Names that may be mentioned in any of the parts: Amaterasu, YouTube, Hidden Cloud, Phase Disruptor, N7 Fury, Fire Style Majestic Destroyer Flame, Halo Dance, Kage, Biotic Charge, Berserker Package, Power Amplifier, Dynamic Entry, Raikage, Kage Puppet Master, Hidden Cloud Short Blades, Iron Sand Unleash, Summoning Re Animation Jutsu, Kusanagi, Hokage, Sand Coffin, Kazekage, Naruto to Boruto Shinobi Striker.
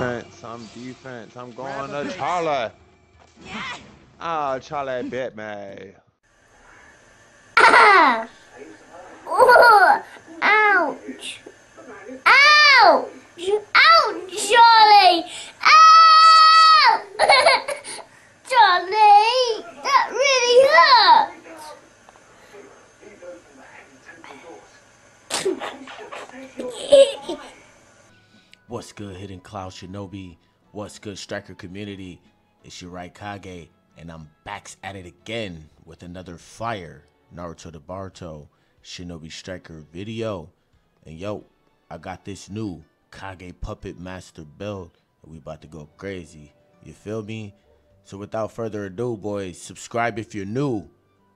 defense. I'm defense. I'm going to Charlie. Ah, Charlie bit me. Ah! Oh! Ouch! Ouch! Ouch, Charlie! Ow! Charlie, that really hurt. What's good, Hidden Cloud Shinobi? What's good, Striker community? It's your Raikage, and I'm back at it again with another fire Naruto to Boruto Shinobi Striker video. And yo, I got this new Kage Puppet Master build, and we about to go crazy. You feel me? So without further ado, boys, subscribe if you're new.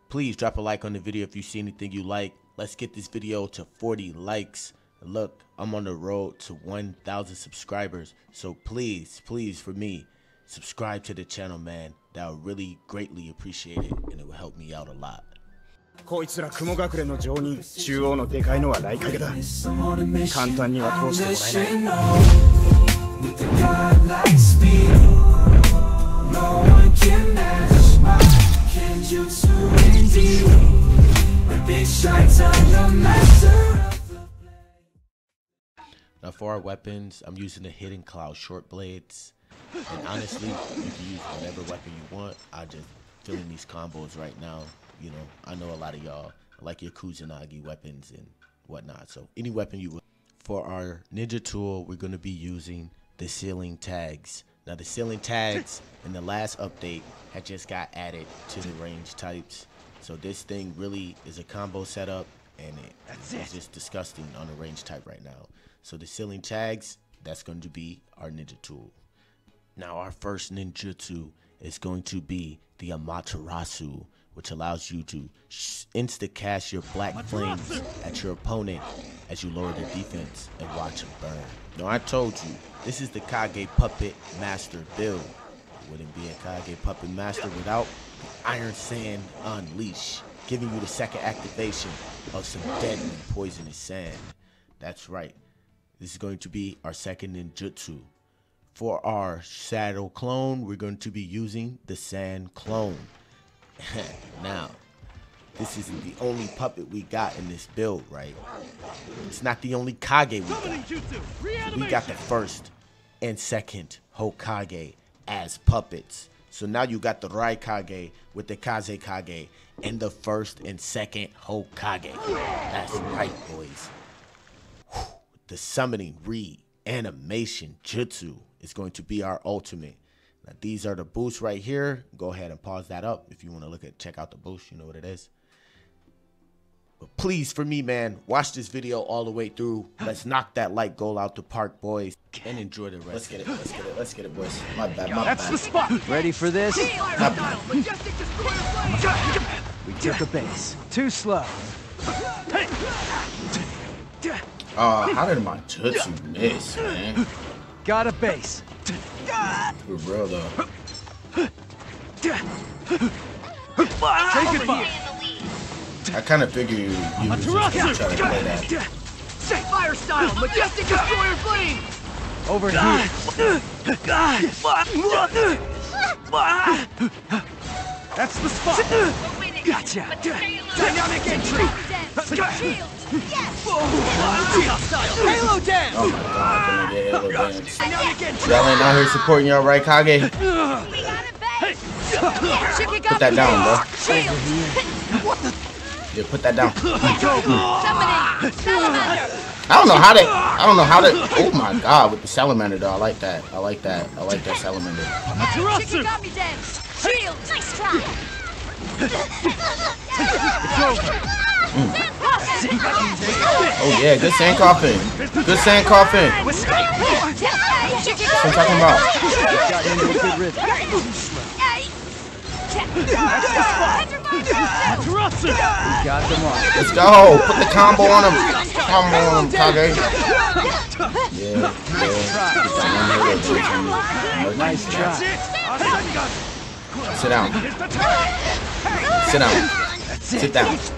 Please drop a like on the video if you see anything you like. Let's get this video to 40 likes. Look, I'm on the road to 1,000 subscribers. So please, please, for me, subscribe to the channel, man. That would really greatly appreciate it, and it will help me out a lot. こいつら雲隠れの上人、中央のでかいのはライカゲだ。簡単には通してもらえない。 Now for our weapons, I'm using the Hidden Cloud Short Blades. And honestly, you can use whatever weapon you want. I just feeling these combos right now. You know, I know a lot of y'all like your Kusanagi weapons and whatnot. So any weapon you would. For our ninja tool, we're going to be using the ceiling tags. Now the ceiling tags in the last update had just got added to the range types. So this thing really is a combo setup, and it's just disgusting on the range type right now. So the ceiling tags, that's going to be our ninja tool. Now our first ninjutsu is going to be the Amaterasu, which allows you to insta-cast your black flames at your opponent as you lower their defense and watch them burn. Now I told you, this is the Kage Puppet Master build. It wouldn't be a Kage Puppet Master without the Iron Sand Unleash, giving you the second activation of some deadly poisonous sand. That's right, this is going to be our second ninjutsu. For our shadow clone, we're going to be using the Sand Clone. Now, this isn't the only puppet we got in this build, right? It's not the only Kage we got. So we got the first and second Hokage as puppets. So now you got the Raikage with the Kazekage and the first and second Hokage. That's right, boys. Whew. The Summoning Re Animation Jutsu is going to be our ultimate. Now these are the boosts right here. Go ahead and pause that up if you want to look at, check out the boost. You know what it is. But please, for me, man, watch this video all the way through. Let's knock that like goal out the park, boys, and enjoy the rest. Let's get it. Let's get it. Let's get it, boys. My bad. My bad. That's the spot. Ready for this? We took the base. Too slow. Oh, how did my jutsu miss, man? Got a base. For real though. Take it back. I kind of figured you were just gonna try to play that. Fire Style Majestic Destroyer Flame. Over here. That's the spot. Gotcha. Dynamic Entry. Yes. Halo Dance! Oh my god, can I get Halo Dance? Y'all ain't out here supporting y'all, right, Kage? We got it back. Put that down, bro. What the? Yeah, put that down. I don't know how to. Oh my god, with the salamander though, I like that. I like that. I like that salamander. Shield, nice try. Oh yeah, good Sand Coffin. Good Sand Coffin. That's what I'm talking about. Let's go. Put the combo on him. Combo on him, Kage. Yeah. Nice try. Sit down. Sit down.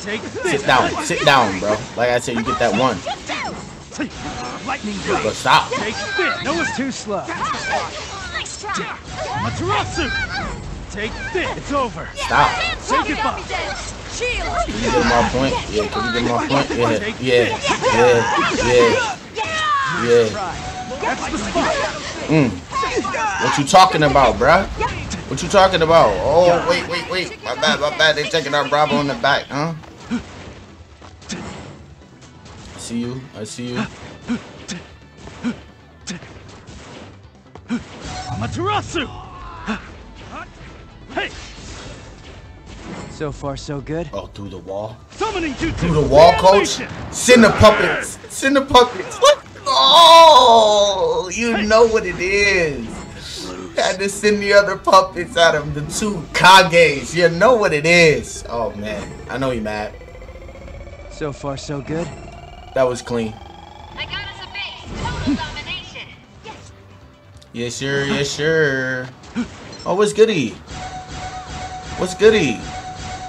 Sit down. Sit down, bro. Like I said, you get that one. Lightning blade. But stop. Take this. No, it's too slow. Nice try. Amaterasu. Take this. It's over. Stop. Take it back. Can you get my point? Yeah. Can you get my point? Yeah. Yeah. Yeah. Yeah. Yeah. That's the spot. What you talking about, bruh? What you talking about? Oh, wait, wait, wait. My bad, my bad. They taking our Bravo in the back, huh? I see you. I see you. Amaterasu. Hey. So far, so good. Oh, through the wall. Summoning Jutsu. Through the wall, coach. Send the puppets. Send the puppets. What? Oh, you know what it is. Had to send the other puppets at him. The two Kages. You know what it is. Oh man, I know you mad. So far, so good. That was clean. I got us a base. Total domination. Yes. Yes, sir. Yes, sir. Oh, what's goody? What's goody?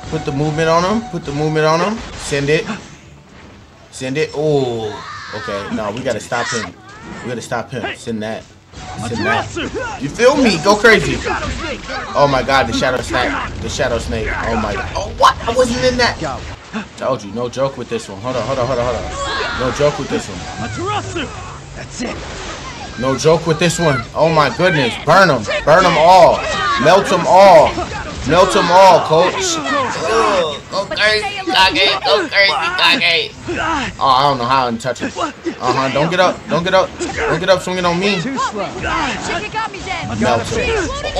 Put the movement on him. Put the movement on him. Send it. Send it. Oh. Okay. No, we gotta stop him. We gotta stop him. Send that. Send that. You feel me? Go crazy. Oh my God, the shadow snake. The shadow snake. Oh my God. Oh, what? I wasn't in that. Told you, no joke with this one. Hold on, hold on, hold on, hold on. No joke with this one. That's it. No joke with this one. Oh my goodness. Burn them. Burn them all. Melt them all. Melt them all, coach. Go crazy, Kage. Go crazy, Kage. Oh, I don't know how I didn't touch it. Don't get up. Don't get up. Don't get up swinging on me. Melt him.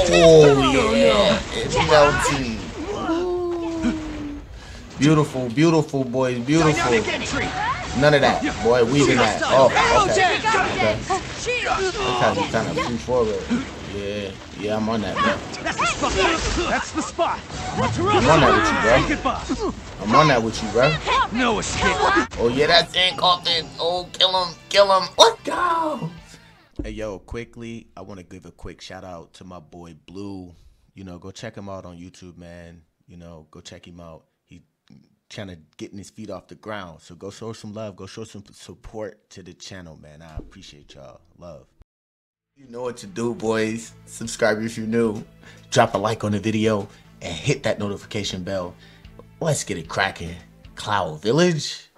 Oh, yeah. It's melting. Beautiful, beautiful, boys, beautiful. None of that, boy, weaving that. Oh, okay. Okay, kind of free forward. Yeah, yeah, I'm on that, man. That's the spot. I'm on that with you, bro. I'm on that with you, bro. No escape. Oh, yeah, that's Sand Coffin. Oh, kill him, kill him. Let's go. Hey, yo, quickly, I want to give a quick shout out to my boy, Blue. You know, go check him out on YouTube, man. You know, go check him out. Kind of getting his feet off the ground, so go show some love, go show some support to the channel, man. I appreciate y'all. Love. You know what to do, boys. Subscribe if you're new, drop a like on the video, and hit that notification bell. Let's get it cracking. Cloud Village.